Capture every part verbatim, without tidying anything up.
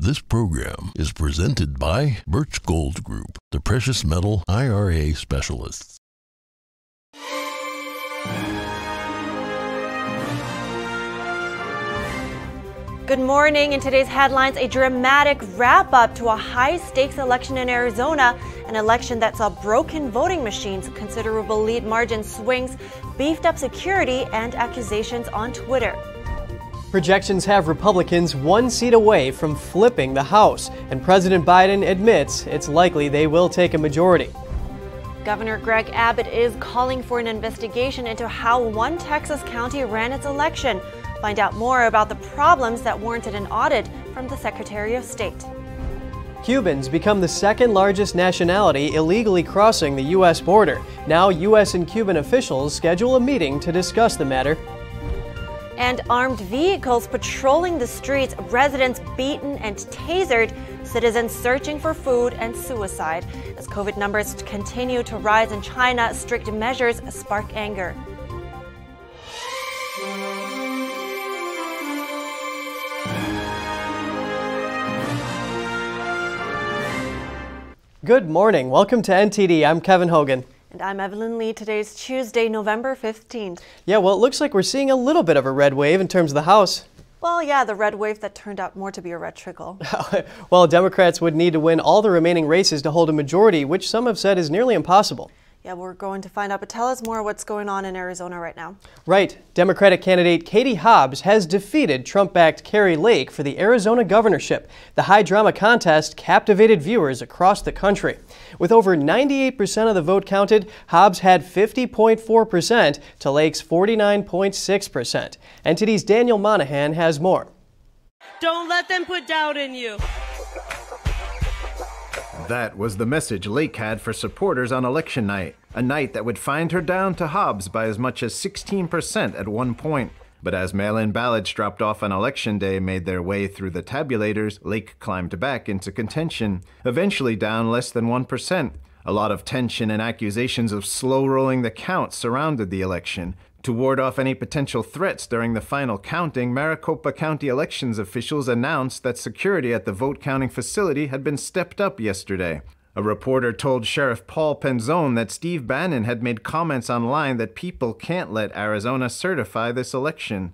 This program is presented by Birch Gold Group, the precious metal I R A specialists. Good morning. In today's headlines, a dramatic wrap-up to a high-stakes election in Arizona, an election that saw broken voting machines, considerable lead margin swings, beefed-up security, and accusations on Twitter. Projections have Republicans one seat away from flipping the House, and President Biden admits it's likely they will take a majority. Governor Greg Abbott is calling for an investigation into how one Texas county ran its election. Find out more about the problems that warranted an audit from the Secretary of State. Cubans become the second largest nationality illegally crossing the U S border. Now U S and Cuban officials schedule a meeting to discuss the matter. And armed vehicles patrolling the streets, residents beaten and tasered, citizens searching for food and suicide. As COVID numbers continue to rise in China, strict measures spark anger. Good morning. Welcome to N T D. I'm Kevin Hogan. And I'm Evelyn Lee. Today's Tuesday, November fifteenth. Yeah, well, it looks like we're seeing a little bit of a red wave in terms of the House. Well, yeah, the red wave that turned out more to be a red trickle. Well, Democrats would need to win all the remaining races to hold a majority, which some have said is nearly impossible. Yeah, we're going to find out, but tell us more what's going on in Arizona right now. Right. Democratic candidate Katie Hobbs has defeated Trump-backed Kari Lake for the Arizona governorship. The high-drama contest captivated viewers across the country. With over ninety-eight percent of the vote counted, Hobbs had fifty point four percent to Lake's forty-nine point six percent. N T D's Daniel Monahan has more. Don't let them put doubt in you. That was the message Lake had for supporters on election night, a night that would find her down to Hobbs by as much as sixteen percent at one point. But as mail-in ballots dropped off on election day made their way through the tabulators, Lake climbed back into contention, eventually down less than one percent. A lot of tension and accusations of slow-rolling the count surrounded the election. To ward off any potential threats during the final counting, Maricopa County elections officials announced that security at the vote counting facility had been stepped up yesterday. A reporter told Sheriff Paul Penzone that Steve Bannon had made comments online that people can't let Arizona certify this election.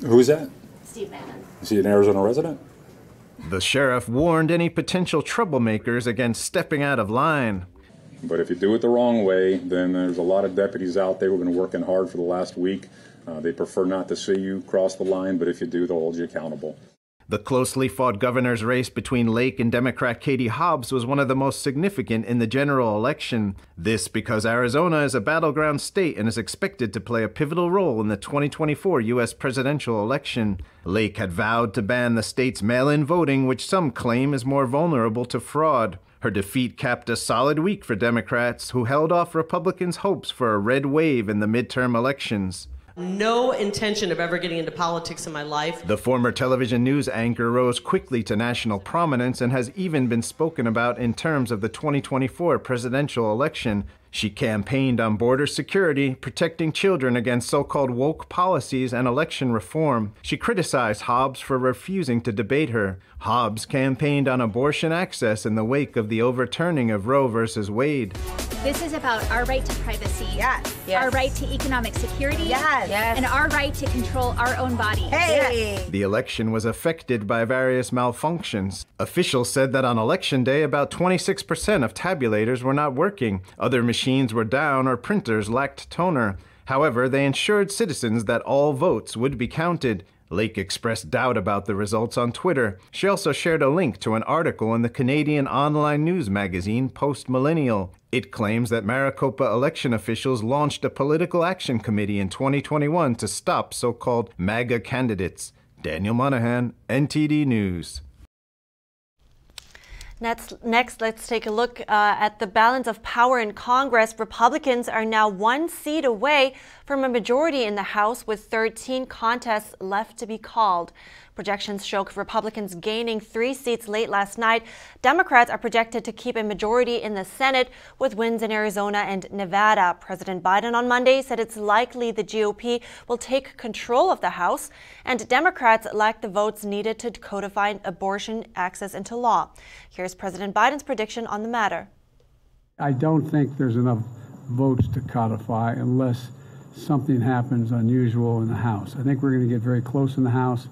Who is that? Steve Bannon. Is he an Arizona resident? The sheriff warned any potential troublemakers against stepping out of line. But if you do it the wrong way, then there's a lot of deputies out there who've been working hard for the last week. Uh, they prefer not to see you cross the line, but if you do, they'll hold you accountable. The closely fought governor's race between Lake and Democrat Katie Hobbs was one of the most significant in the general election. This because Arizona is a battleground state and is expected to play a pivotal role in the twenty twenty-four U S presidential election. Lake had vowed to ban the state's mail-in voting, which some claim is more vulnerable to fraud. Her defeat capped a solid week for Democrats, who held off Republicans' hopes for a red wave in the midterm elections. No intention of ever getting into politics in my life. The former television news anchor rose quickly to national prominence and has even been spoken about in terms of the twenty twenty-four presidential election. She campaigned on border security, protecting children against so-called woke policies and election reform. She criticized Hobbs for refusing to debate her. Hobbs campaigned on abortion access in the wake of the overturning of Roe versus Wade. This is about our right to privacy, yes. Yes. Our right to economic security, yes. Yes. And our right to control our own body. Hey. Yes. The election was affected by various malfunctions. Officials said that on election day, about twenty-six percent of tabulators were not working. Other machines Machines were down or printers lacked toner. However, they ensured citizens that all votes would be counted. Lake expressed doubt about the results on Twitter. She also shared a link to an article in the Canadian online news magazine Post Millennial. It claims that Maricopa election officials launched a political action committee in twenty twenty-one to stop so-called MAGA candidates. Daniel Monahan, N T D News. Next, next, let's take a look uh, at the balance of power in Congress. Republicans are now one seat away from a majority in the House, with thirteen contests left to be called. Projections show Republicans gaining three seats late last night. Democrats are projected to keep a majority in the Senate, with wins in Arizona and Nevada. President Biden on Monday said it's likely the G O P will take control of the House, and Democrats lack the votes needed to codify abortion access into law. Here's President Biden's prediction on the matter. I don't think there's enough votes to codify unless something happens unusual in the House. I think we're going to get very close in the House.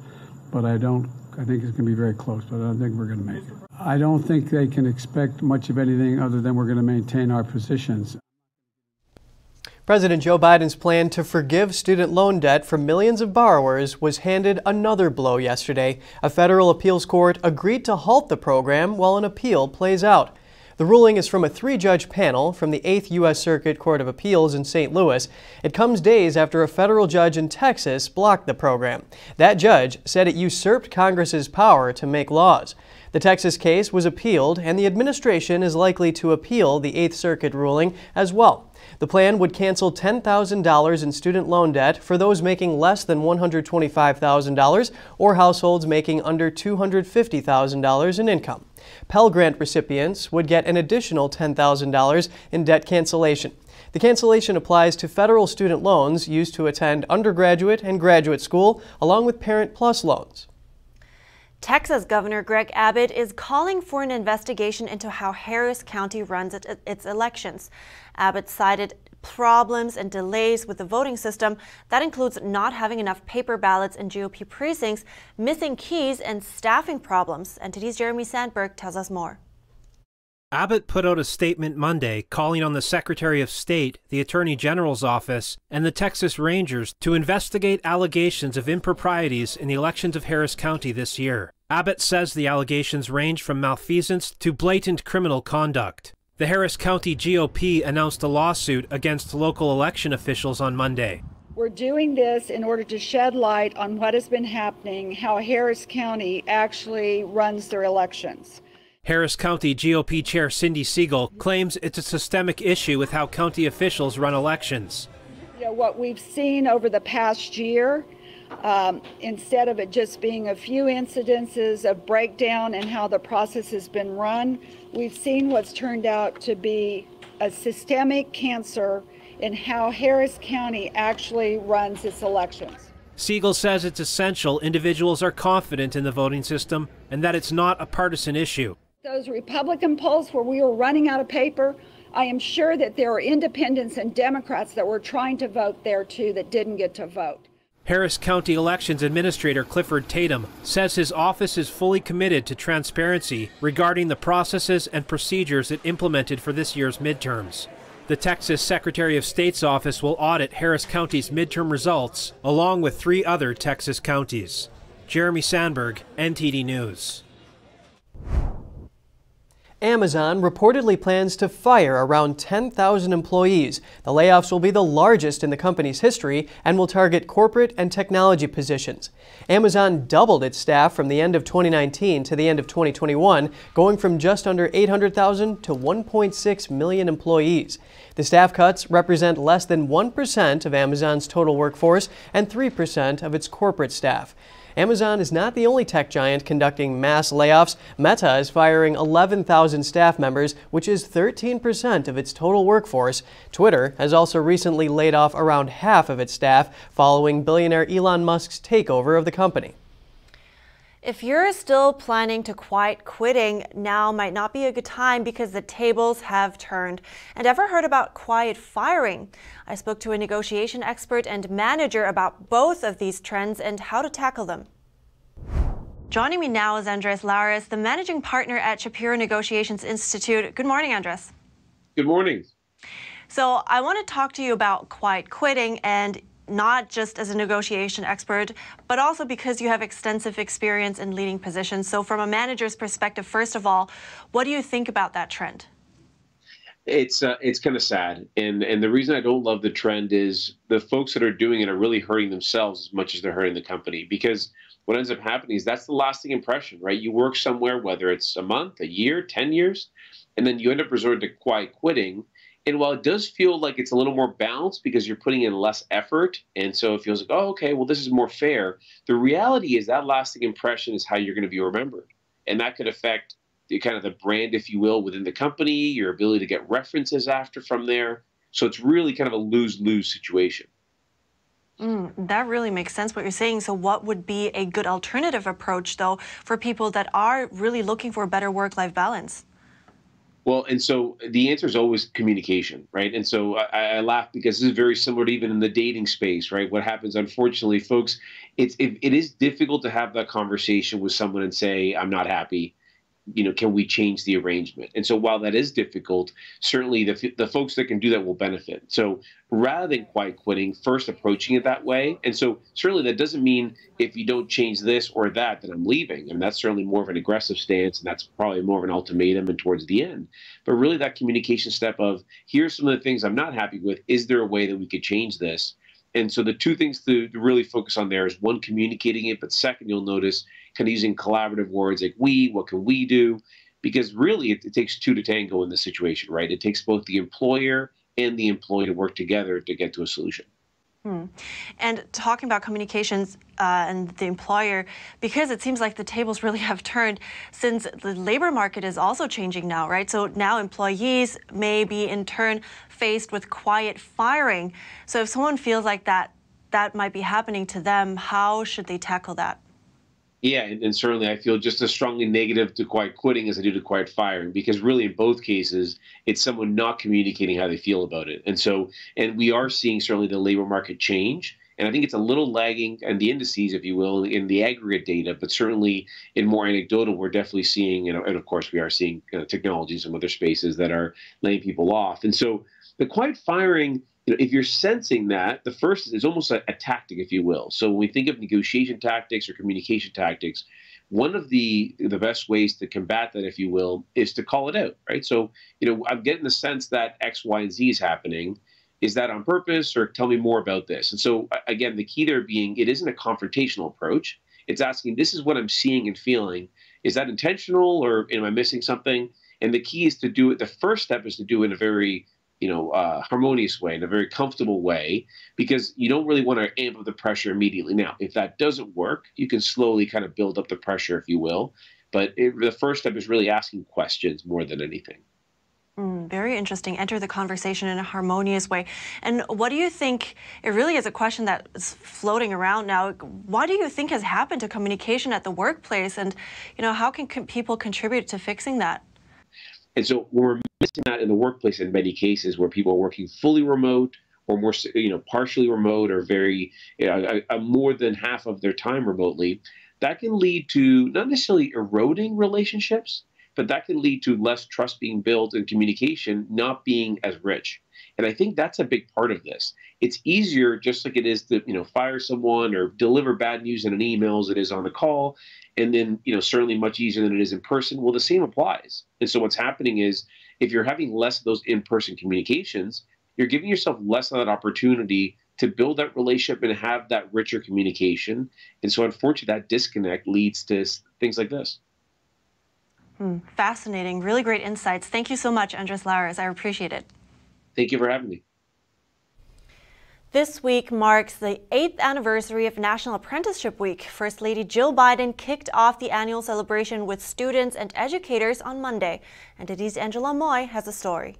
But I don't, I think it's going to be very close, but I don't think we're going to make it. I don't think they can expect much of anything other than we're going to maintain our positions. President Joe Biden's plan to forgive student loan debt for millions of borrowers was handed another blow yesterday. A federal appeals court agreed to halt the program while an appeal plays out. The ruling is from a three-judge panel from the eighth U S Circuit Court of Appeals in Saint Louis. It comes days after a federal judge in Texas blocked the program. That judge said it usurped Congress's power to make laws. The Texas case was appealed, and the administration is likely to appeal the eighth Circuit ruling as well. The plan would cancel ten thousand dollars in student loan debt for those making less than one hundred twenty-five thousand dollars or households making under two hundred fifty thousand dollars in income. Pell Grant recipients would get an additional ten thousand dollars in debt cancellation. The cancellation applies to federal student loans used to attend undergraduate and graduate school, along with Parent Plus loans. Texas Governor Greg Abbott is calling for an investigation into how Harris County runs its elections. Abbott cited problems and delays with the voting system. That includes not having enough paper ballots in G O P precincts, missing keys, and staffing problems. N T D's Jeremy Sandberg tells us more. Abbott put out a statement Monday calling on the Secretary of State, the Attorney General's office, and the Texas Rangers to investigate allegations of improprieties in the elections of Harris County this year. Abbott says the allegations range from malfeasance to blatant criminal conduct. The Harris County G O P announced a lawsuit against local election officials on Monday. We're doing this in order to shed light on what has been happening, how Harris County actually runs their elections. Harris County G O P Chair Cindy Siegel claims it's a systemic issue with how county officials run elections. You know, what we've seen over the past year, um, instead of it just being a few incidences of breakdown and how the process has been run, we've seen what's turned out to be a systemic cancer in how Harris County actually runs its elections. Siegel says it's essential individuals are confident in the voting system and that it's not a partisan issue. Those Republican polls where we were running out of paper, I am sure that there are independents and Democrats that were trying to vote there too that didn't get to vote. Harris County Elections Administrator Clifford Tatum says his office is fully committed to transparency regarding the processes and procedures it implemented for this year's midterms. The Texas Secretary of State's office will audit Harris County's midterm results, along with three other Texas counties. Jeremy Sandberg, N T D News. Amazon reportedly plans to fire around ten thousand employees. The layoffs will be the largest in the company's history and will target corporate and technology positions. Amazon doubled its staff from the end of twenty nineteen to the end of twenty twenty-one, going from just under eight hundred thousand to one point six million employees. The staff cuts represent less than one percent of Amazon's total workforce and three percent of its corporate staff. Amazon is not the only tech giant conducting mass layoffs. Meta is firing eleven thousand staff members, which is thirteen percent of its total workforce. Twitter has also recently laid off around half of its staff following billionaire Elon Musk's takeover of the company. If you're still planning to quit quitting, now might not be a good time because the tables have turned. And ever heard about quiet firing? I spoke to a negotiation expert and manager about both of these trends and how to tackle them. Joining me now is Andres Lares, the managing partner at Shapiro Negotiations Institute. Good morning, Andres. Good morning. So I want to talk to you about quiet quitting, and not just as a negotiation expert, but also because you have extensive experience in leading positions. So from a manager's perspective, first of all, what do you think about that trend? It's uh, it's kind of sad. And, and the reason I don't love the trend is the folks that are doing it are really hurting themselves as much as they're hurting the company, because what ends up happening is that's the lasting impression, right? You work somewhere, whether it's a month, a year, ten years, and then you end up resorting to quiet quitting. And while it does feel like it's a little more balanced because you're putting in less effort, and so it feels like, oh, okay, well, this is more fair, the reality is that lasting impression is how you're going to be remembered. And that could affect the, kind of the brand, if you will, within the company, your ability to get references after from there. So it's really kind of a lose-lose situation. Mm, that really makes sense what you're saying. So what would be a good alternative approach, though, for people that are really looking for a better work-life balance? Well, and so the answer is always communication, right? And so I, I laugh because this is very similar to even in the dating space, right? What happens, unfortunately, folks, it's, it, it is difficult to have that conversation with someone and say, I'm not happy. You know, can we change the arrangement? And so while that is difficult, certainly the, the folks that can do that will benefit. So rather than quiet quitting, first approaching it that way. And so certainly that doesn't mean if you don't change this or that, that I'm leaving. And that's certainly more of an aggressive stance. And that's probably more of an ultimatum and towards the end. But really that communication step of here's some of the things I'm not happy with. Is there a way that we could change this? And so the two things to really focus on there is one, communicating it, but second, you'll notice kind of using collaborative words like we, what can we do? Because really it, it takes two to tango in this situation, right? It takes both the employer and the employee to work together to get to a solution. Hmm. And talking about communications uh, and the employer, because it seems like the tables really have turned since the labor market is also changing now, right? So now employees may be in turn faced with quiet firing. So if someone feels like that, that might be happening to them, how should they tackle that? Yeah, and, and certainly I feel just as strongly negative to quiet quitting as I do to quiet firing, because really in both cases, it's someone not communicating how they feel about it. And so, and we are seeing certainly the labor market change. And I think it's a little lagging in the indices, if you will, in the aggregate data, but certainly in more anecdotal, we're definitely seeing, you know, and of course we are seeing you know, technologies and other spaces that are laying people off. And so the quiet firing, you know, if you're sensing that, the first is almost a, a tactic, if you will. So when we think of negotiation tactics or communication tactics, one of the the best ways to combat that, if you will, is to call it out, right? So, you know, I'm getting the sense that X, Y, and Z is happening. Is that on purpose, or tell me more about this? And so, again, the key there being it isn't a confrontational approach. It's asking, this is what I'm seeing and feeling. Is that intentional, or am I missing something? And the key is to do it. The first step is to do it in a very you know, uh, harmonious way, in a very comfortable way, because you don't really want to amp up the pressure immediately. Now, if that doesn't work, you can slowly kind of build up the pressure, if you will. But it, the first step is really asking questions more than anything. Mm, very interesting. Enter the conversation in a harmonious way. And what do you think, it really is a question that's floating around now, what do you think has happened to communication at the workplace? And, you know, how can co- people contribute to fixing that? And so we're missing that in the workplace in many cases where people are working fully remote or more, you know, partially remote or very, you know, a, a more than half of their time remotely. That can lead to not necessarily eroding relationships, but that can lead to less trust being built and communication not being as rich. And I think that's a big part of this. It's easier, just like it is to, you know, fire someone or deliver bad news in an email as it is on the call. And then, you know, certainly much easier than it is in person. Well, the same applies. And so what's happening is if you're having less of those in-person communications, you're giving yourself less of that opportunity to build that relationship and have that richer communication. And so unfortunately, that disconnect leads to things like this. Hmm, fascinating. Really great insights. Thank you so much, Andres Lares. I appreciate it. Thank you for having me. This week marks the eighth anniversary of National Apprenticeship Week. First Lady Jill Biden kicked off the annual celebration with students and educators on Monday. N T D's Angela Moy has a story.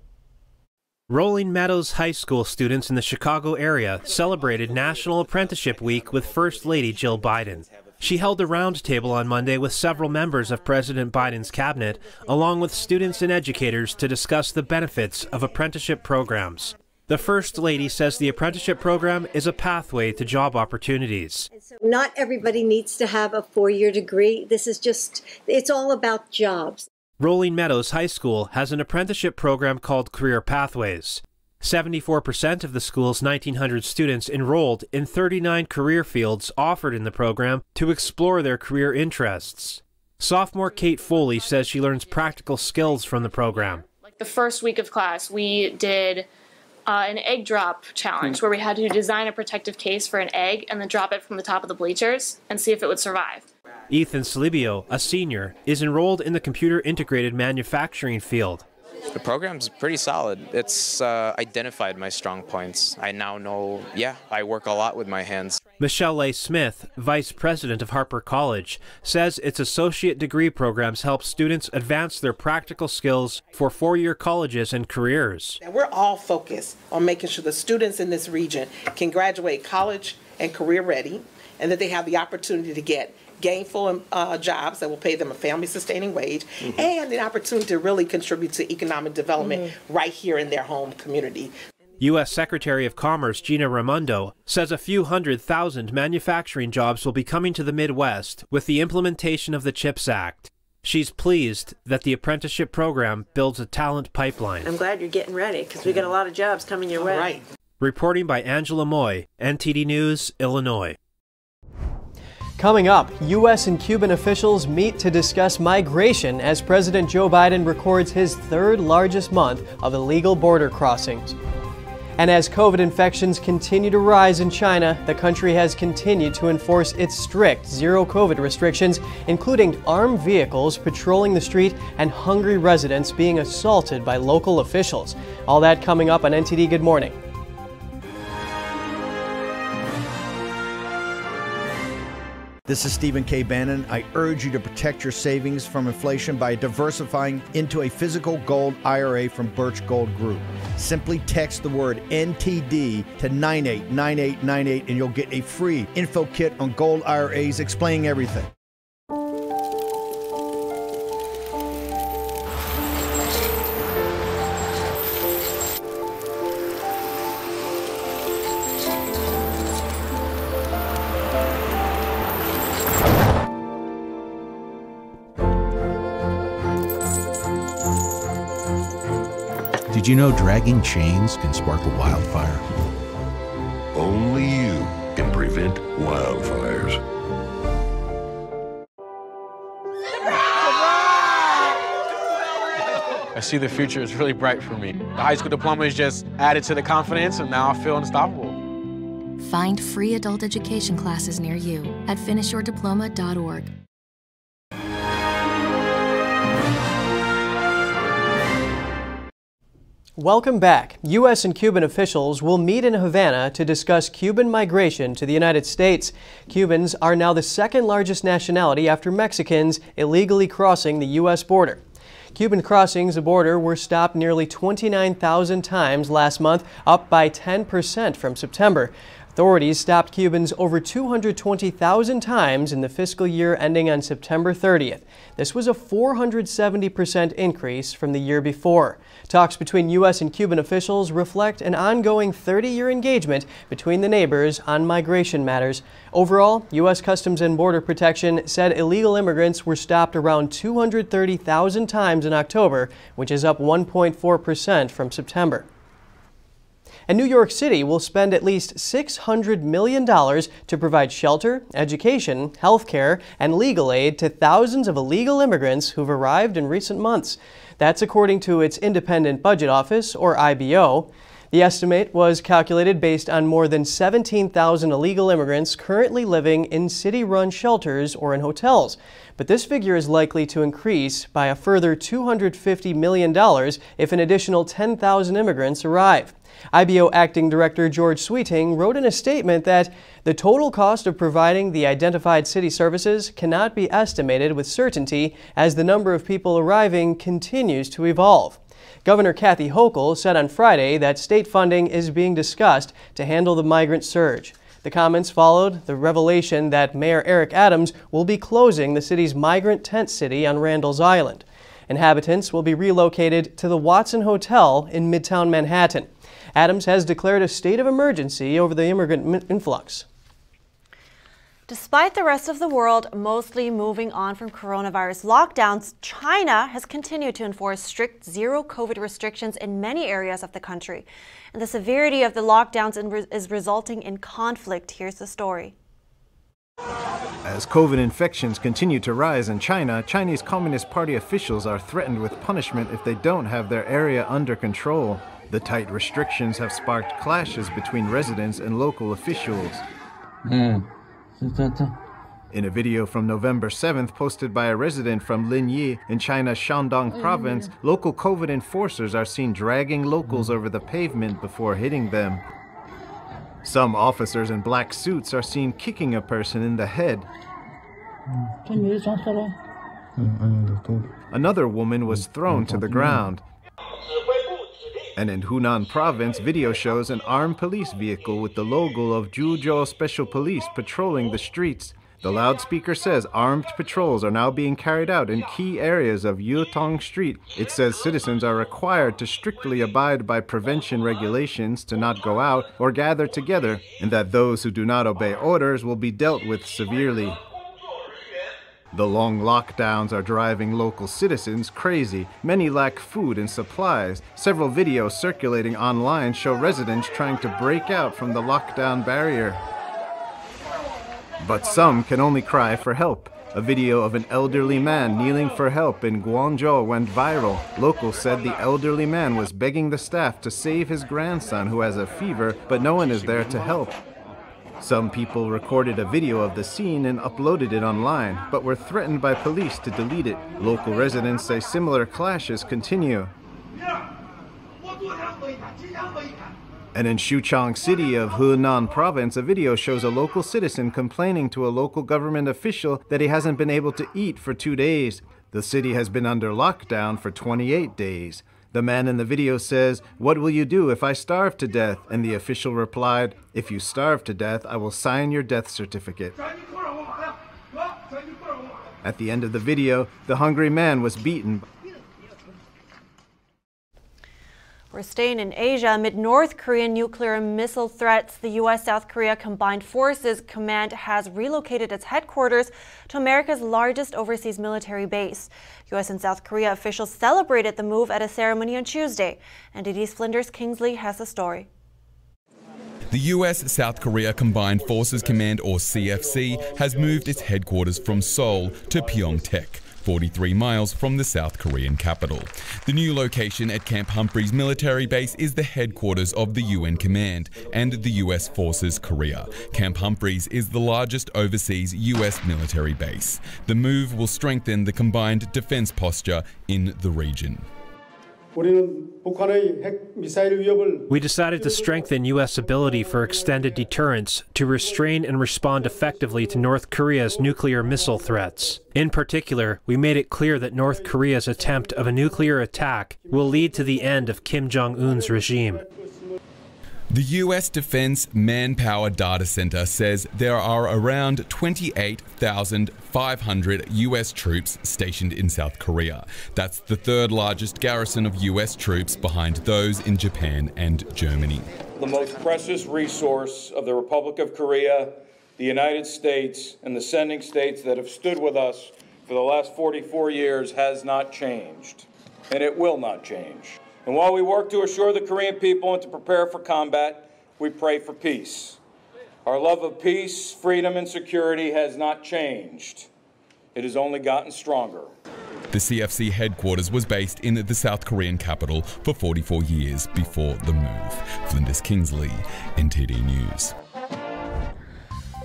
Rolling Meadows High School students in the Chicago area celebrated National Apprenticeship Week with First Lady Jill Biden. She held a roundtable on Monday with several members of President Biden's cabinet, along with students and educators to discuss the benefits of apprenticeship programs. The First Lady says the apprenticeship program is a pathway to job opportunities. Not everybody needs to have a four-year degree. This is just, it's all about jobs. Rolling Meadows High School has an apprenticeship program called Career Pathways. seventy-four percent of the school's nineteen hundred students enrolled in thirty-nine career fields offered in the program to explore their career interests. Sophomore Kate Foley says she learns practical skills from the program. The first week of class, we did uh, an egg drop challenge where we had to design a protective case for an egg and then drop it from the top of the bleachers and see if it would survive. Ethan Salibio, a senior, is enrolled in the computer-integrated manufacturing field. The program's pretty solid. It's uh, identified my strong points. I now know, yeah, I work a lot with my hands. Michelle A. Smith, vice president of Harper College, says its associate degree programs help students advance their practical skills for four-year colleges and careers. We're all focused on making sure the students in this region can graduate college and career ready, and that they have the opportunity to get gainful uh, jobs that will pay them a family-sustaining wage, mm-hmm. and an opportunity to really contribute to economic development mm-hmm. right here in their home community. U S Secretary of Commerce Gina Raimondo says a few hundred thousand manufacturing jobs will be coming to the Midwest with the implementation of the CHIPS Act. She's pleased that the apprenticeship program builds a talent pipeline. I'm glad you're getting ready, because we got a lot of jobs coming your All way. Right. Reporting by Angela Moy, N T D News, Illinois. Coming up, U S and Cuban officials meet to discuss migration as President Joe Biden records his third largest month of illegal border crossings. And as COVID infections continue to rise in China, the country has continued to enforce its strict zero-COVID restrictions, including armed vehicles patrolling the street and hungry residents being assaulted by local officials. All that coming up on N T D Good Morning. This is Stephen K. Bannon. I urge you to protect your savings from inflation by diversifying into a physical gold I R A from Birch Gold Group. Simply text the word N T D to nine eight nine eight nine eight and you'll get a free info kit on gold I R As explaining everything. Did you know dragging chains can spark a wildfire? Only you can prevent wildfires. I see the future is really bright for me. The high school diploma is just added to the confidence, and now I feel unstoppable. Find free adult education classes near you at finish your diploma dot org. Welcome back. U S and Cuban officials will meet in Havana to discuss Cuban migration to the United States. Cubans are now the second largest nationality after Mexicans illegally crossing the U S border. Cuban crossings the border were stopped nearly twenty-nine thousand times last month, up by ten percent from September. Authorities stopped Cubans over two hundred twenty thousand times in the fiscal year ending on September thirtieth. This was a four hundred seventy percent increase from the year before. Talks between U S and Cuban officials reflect an ongoing thirty-year engagement between the neighbors on migration matters. Overall, U S Customs and Border Protection said illegal immigrants were stopped around two hundred thirty thousand times in October, which is up one point four percent from September. And New York City will spend at least six hundred million dollars to provide shelter, education, health care, and legal aid to thousands of illegal immigrants who've arrived in recent months. That's according to its Independent Budget Office, or I B O. The estimate was calculated based on more than seventeen thousand illegal immigrants currently living in city-run shelters or in hotels. But this figure is likely to increase by a further two hundred fifty million dollars if an additional ten thousand immigrants arrive. I B O Acting Director George Sweeting wrote in a statement that the total cost of providing the identified city services cannot be estimated with certainty as the number of people arriving continues to evolve. Governor Kathy Hochul said on Friday that state funding is being discussed to handle the migrant surge. The comments followed the revelation that Mayor Eric Adams will be closing the city's migrant tent city on Randall's Island. Inhabitants will be relocated to the Watson Hotel in Midtown Manhattan. Adams has declared a state of emergency over the immigrant influx. Despite the rest of the world mostly moving on from coronavirus lockdowns, China has continued to enforce strict zero-COVID restrictions in many areas of the country. And the severity of the lockdowns is resulting in conflict. Here's the story. As COVID infections continue to rise in China, Chinese Communist Party officials are threatened with punishment if they don't have their area under control. The tight restrictions have sparked clashes between residents and local officials. Mm. In a video from November seventh posted by a resident from Linyi in China's Shandong province, local COVID enforcers are seen dragging locals over the pavement before hitting them. Some officers in black suits are seen kicking a person in the head. Another woman was thrown to the ground. And in Hunan province, video shows an armed police vehicle with the logo of Zhuzhou Special Police patrolling the streets. The loudspeaker says armed patrols are now being carried out in key areas of Yutong Street. It says citizens are required to strictly abide by prevention regulations to not go out or gather together, and that those who do not obey orders will be dealt with severely. The long lockdowns are driving local citizens crazy. Many lack food and supplies. Several videos circulating online show residents trying to break out from the lockdown barrier. But some can only cry for help. A video of an elderly man kneeling for help in Guangzhou went viral. Locals said the elderly man was begging the staff to save his grandson who has a fever, but no one is there to help. Some people recorded a video of the scene and uploaded it online, but were threatened by police to delete it. Local residents say similar clashes continue. And in Xuchang City of Hunan Province, a video shows a local citizen complaining to a local government official that he hasn't been able to eat for two days. The city has been under lockdown for twenty-eight days. The man in the video says, "What will you do if I starve to death?" And the official replied, "If you starve to death, I will sign your death certificate." At the end of the video, the hungry man was beaten. We're staying in Asia. Amid North Korean nuclear and missile threats, the U S-South Korea Combined Forces Command has relocated its headquarters to America's largest overseas military base. U S and South Korea officials celebrated the move at a ceremony on Tuesday. N T D's Flinders Kingsley has the story. The U S-South Korea Combined Forces Command, or C F C, has moved its headquarters from Seoul to Pyeongtaek, forty-three miles from the South Korean capital. The new location at Camp Humphreys military base is the headquarters of the U N Command and the U S Forces Korea. Camp Humphreys is the largest overseas U S military base. The move will strengthen the combined defense posture in the region. We decided to strengthen U S ability for extended deterrence to restrain and respond effectively to North Korea's nuclear missile threats. In particular, we made it clear that North Korea's attempt of a nuclear attack will lead to the end of Kim Jong-un's regime. The U S Defense Manpower Data Center says there are around twenty-eight thousand five hundred U S troops stationed in South Korea. That's the third largest garrison of U S troops behind those in Japan and Germany. The most precious resource of the Republic of Korea, the United States, and the sending states that have stood with us for the last forty-four years has not changed, and it will not change. And while we work to assure the Korean people and to prepare for combat, we pray for peace. Our love of peace, freedom, and security has not changed. It has only gotten stronger. The C F C headquarters was based in the South Korean capital for forty-four years before the move. Flinders Kingsley, N T D News.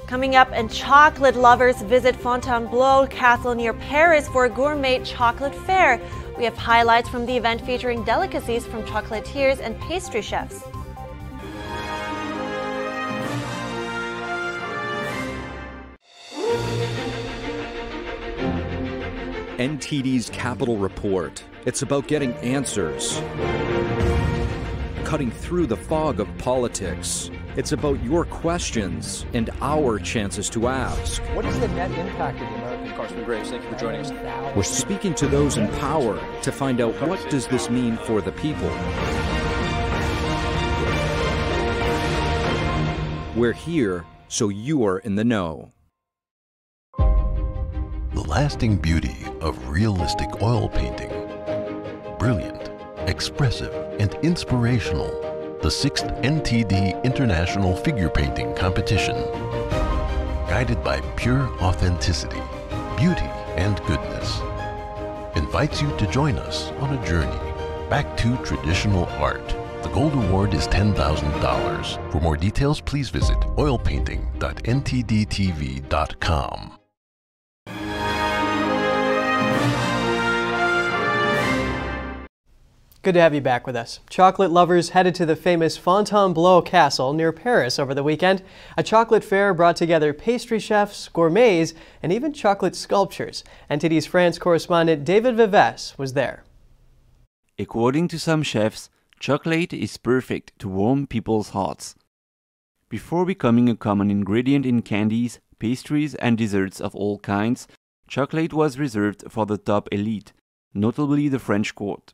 Coming up, and chocolate lovers visit Fontainebleau Castle near Paris for a gourmet chocolate fair. We have highlights from the event featuring delicacies from chocolatiers and pastry chefs. N T D's Capital Report. It's about getting answers, cutting through the fog of politics. It's about your questions and our chances to ask. What is the net impact of the American Congressman Graves? Thank you for joining us. We're speaking to those in power to find out, what does this mean for the people? We're here so you are in the know. The lasting beauty of realistic oil painting. Brilliant, expressive, and inspirational. The sixth N T D International Figure Painting Competition. Guided by pure authenticity, beauty, and goodness, invites you to join us on a journey back to traditional art The gold reward is ten thousand dollars. For more details, please visit oil painting dot N T D T V dot com. Good to have you back with us. Chocolate lovers headed to the famous Fontainebleau Castle near Paris over the weekend. A chocolate fair brought together pastry chefs, gourmets, and even chocolate sculptures. N T D's France correspondent David Vives was there. According to some chefs, chocolate is perfect to warm people's hearts. Before becoming a common ingredient in candies, pastries, and desserts of all kinds, chocolate was reserved for the top elite, notably the French court.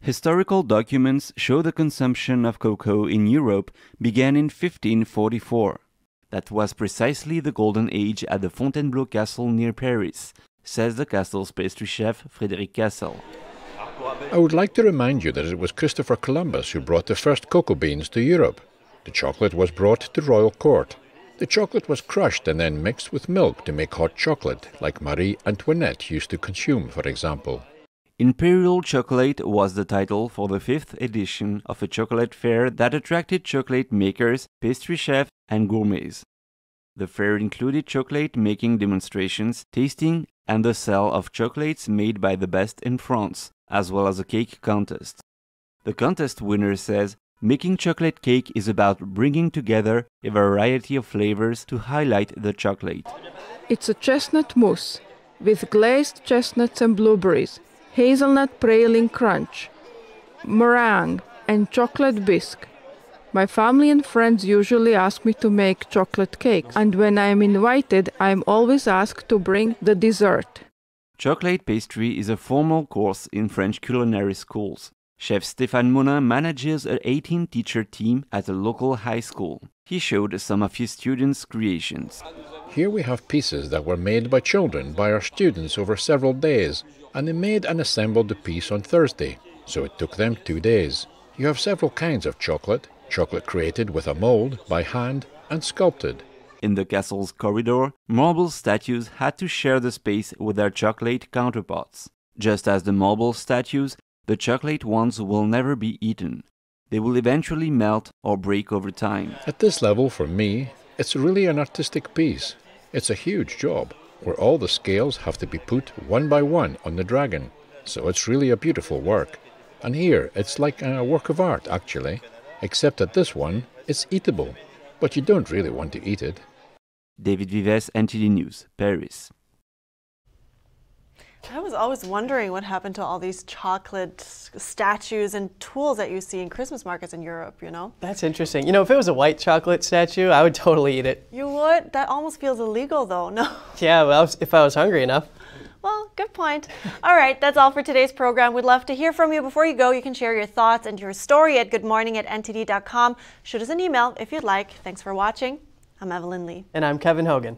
Historical documents show the consumption of cocoa in Europe began in fifteen forty-four. That was precisely the golden age at the Fontainebleau Castle near Paris, says the castle's pastry chef Frédéric Castle. I would like to remind you that it was Christopher Columbus who brought the first cocoa beans to Europe. The chocolate was brought to the royal court. The chocolate was crushed and then mixed with milk to make hot chocolate, like Marie Antoinette used to consume, for example. Imperial Chocolate was the title for the fifth edition of a chocolate fair that attracted chocolate makers, pastry chefs, and gourmets. The fair included chocolate-making demonstrations, tasting, and the sale of chocolates made by the best in France, as well as a cake contest. The contest winner says, "Making chocolate cake is about bringing together a variety of flavors to highlight the chocolate. It's a chestnut mousse with glazed chestnuts and blueberries, hazelnut praline crunch, meringue, and chocolate bisque. My family and friends usually ask me to make chocolate cakes, and when I am invited, I am always asked to bring the dessert." Chocolate pastry is a formal course in French culinary schools. Chef Stéphane Monin manages an eighteen-teacher team at a local high school. He showed some of his students' creations. "Here we have pieces that were made by children, by our students, over several days, and they made and assembled the piece on Thursday, so it took them two days. You have several kinds of chocolate, chocolate created with a mold, by hand, and sculpted." In the castle's corridor, marble statues had to share the space with their chocolate counterparts. Just as the marble statues, the chocolate ones will never be eaten. They will eventually melt or break over time. "At this level, for me, it's really an artistic piece. It's a huge job, where all the scales have to be put one by one on the dragon, so it's really a beautiful work. And here, it's like a work of art, actually, except that this one, it's eatable, but you don't really want to eat it." David Vives, N T D News, Paris. I was always wondering what happened to all these chocolate statues and tools that you see in Christmas markets in Europe, you know? That's interesting. You know, if it was a white chocolate statue, I would totally eat it. You would? That almost feels illegal, though, no? Yeah, well, if I was hungry enough. Well, good point. All right, that's all for today's program. We'd love to hear from you. Before you go, you can share your thoughts and your story at good morning at N T D dot com. Shoot us an email if you'd like. Thanks for watching. I'm Evelyn Lee. And I'm Kevin Hogan.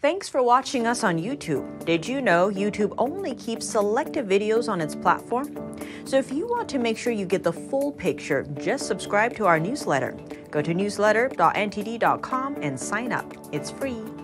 Thanks for watching us on YouTube. Did you know YouTube only keeps selective videos on its platform? So if you want to make sure you get the full picture, just subscribe to our newsletter. Go to newsletter dot N T D dot com and sign up. It's free.